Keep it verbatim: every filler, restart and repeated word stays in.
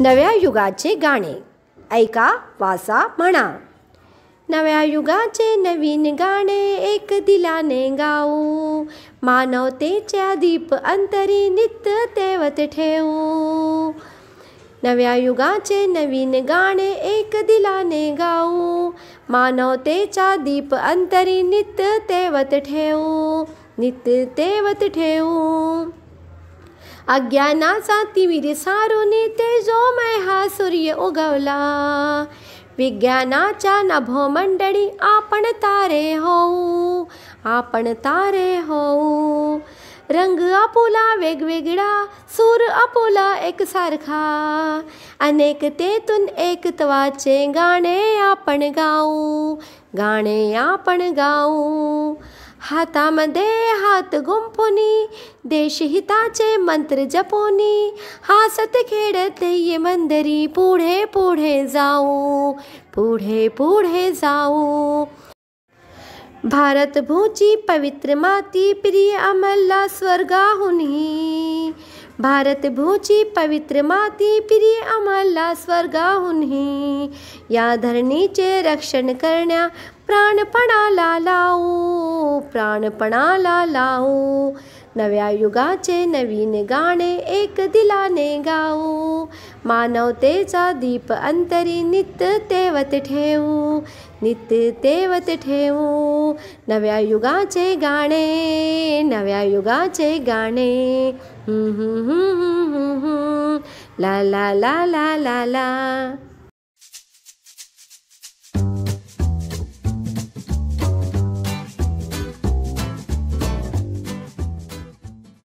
नव्या युगाचे गाणे ऐका वाचा म्हणा। नव्या युगाचे नवीन गाणे एक दिलाने गाऊ, मानवतेच्या दीप अंतरी नित्य तेवत ठेवू। नव्या युगाचे नवीन गाणे एक दिलाने गाऊ, मानवतेच्या दीप अंतरी नित्य तेवत ठेवू, नित्य तेवत ठेवू। अज्ञानाचा तिमिर सारुनी तेजोमय हा सूर्य उगवला, विज्ञानाच्या नभो मंडळी आपण तारे होऊ, आपण तारे होऊ। रंग आपुला वेगवेगळा, सूर आपुला एकसारखा, अनेकतेतून एकत्वाचे गाणे आपण गाऊ, गाणे आपण गाऊ। हातामध्ये हात गुंफुनी, देशहिताचे मंत्र जपुनी, हसत खेळत ये मंदिरी पुढे पुढे जाऊ, पुढे पुढे जाऊ। भारत भूची पवित्र माती प्रिय आम्हाला स्वर्गाहुनी, भारत भूची पवित्र माती प्रिय आम्हाला स्वर्गाहुनी। या धरणीचे रक्षण करण्या प्राणपणाला लावू, प्राणपणाला लावू। नव्या युगाचे नवीन गाणे एक दिलाने गाऊ, मानवतेचा दीप अंतरी नित्य तेवत ठेवू, नित्य तेवत ठेवू। नव्या युगाचे गाणे, नव्या युगाचे गाणे। हम्म हम्म हम्म हम्म हम्म ला ला ला ला ला ला।